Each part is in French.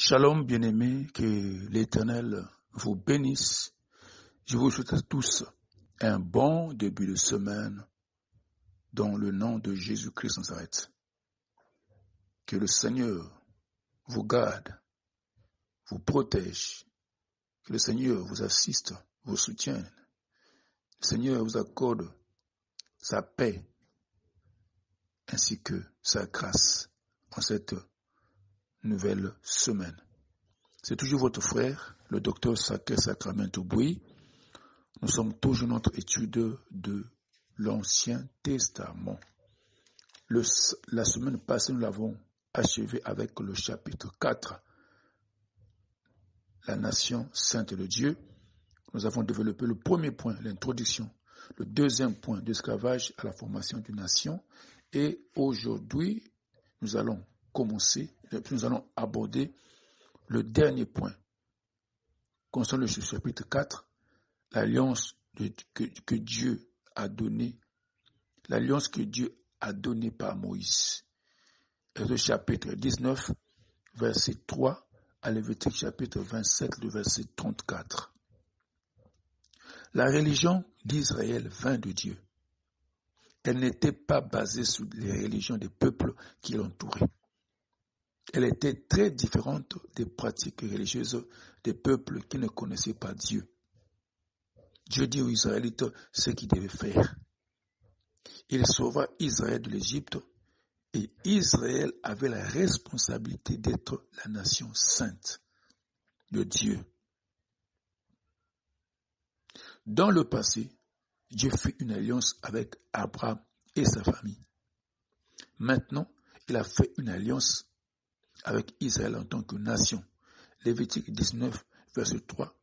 Shalom, bien-aimés, que l'Éternel vous bénisse. Je vous souhaite à tous un bon début de semaine dans le nom de Jésus-Christ de Nazareth. Que le Seigneur vous garde, vous protège, que le Seigneur vous assiste, vous soutienne. Le Seigneur vous accorde sa paix ainsi que sa grâce en cette nouvelle semaine. C'est toujours votre frère, le docteur Saké Sacramento Bouy. Nous sommes toujours notre étude de l'Ancien Testament. La semaine passée, nous l'avons achevé avec le chapitre 4, la nation sainte de Dieu. Nous avons développé le premier point, l'introduction, le deuxième point, d'esclavage à la formation d'une nation. Et aujourd'hui, nous allons aborder le dernier point, concernant le chapitre 4, l'alliance que Dieu a donnée par Moïse. Et le chapitre 19, verset 3, à Lévitique chapitre 27, le verset 34. La religion d'Israël vint de Dieu. Elle n'était pas basée sur les religions des peuples qui l'entouraient. Elle était très différente des pratiques religieuses des peuples qui ne connaissaient pas Dieu. Dieu dit aux Israélites ce qu'ils devaient faire. Il sauva Israël de l'Égypte et Israël avait la responsabilité d'être la nation sainte de Dieu. Dans le passé, Dieu fit une alliance avec Abraham et sa famille. Maintenant, il a fait une alliance avec Israël en tant que nation. Lévitique 19, verset 3,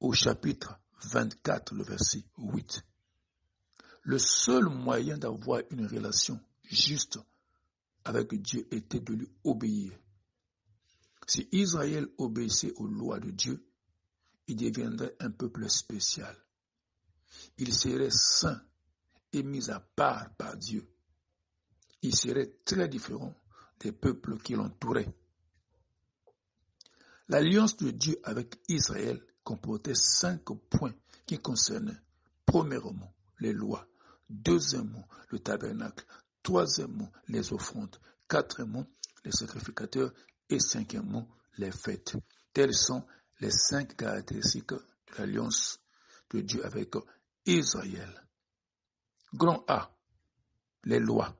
au chapitre 24, le verset 8. Le seul moyen d'avoir une relation juste avec Dieu était de lui obéir. Si Israël obéissait aux lois de Dieu, il deviendrait un peuple spécial. Il serait saint et mis à part par Dieu. Il serait très différent des peuples qui l'entouraient. L'alliance de Dieu avec Israël comportait 5 points qui concernaient, premièrement, les lois, deuxièmement, le tabernacle, troisièmement, les offrandes, quatrièmement, les sacrificateurs et cinquièmement, les fêtes. Telles sont les 5 caractéristiques de l'alliance de Dieu avec Israël. Grand A, les lois.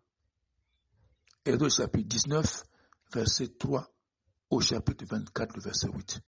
Exode chapitre 19, verset 3 au chapitre 24, verset 8.